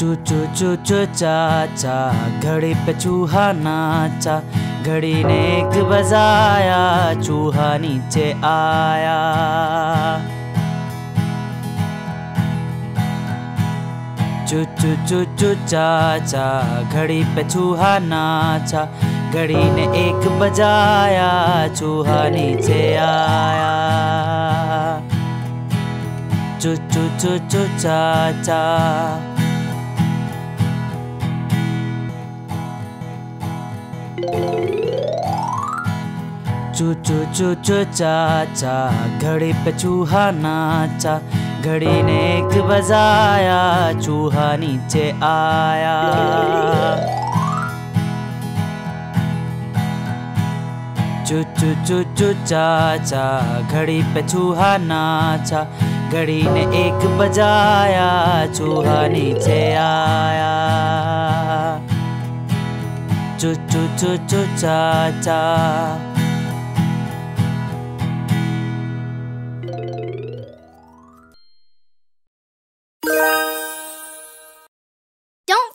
चू चू चाचा घड़ी पे चूहा नाचा। घड़ी ने एक बजाया, चूहा नीचे आया। चू चू चू चू चाचा घड़ी पे चूहा नाचा। घड़ी ने एक बजाया, चूहा नीचे आया। चू चू चू चू चाचा। चू चू चू चू चाचा घड़ी पे चूहा नाचा। घड़ी ने एक बजाया, चूहा नीचे आया। चू चू चू चू चाचा घड़ी पे चूहा नाचा। घड़ी ने एक बजाया, चूहा नीचे आया। चू चू चू चू चाचा। Don't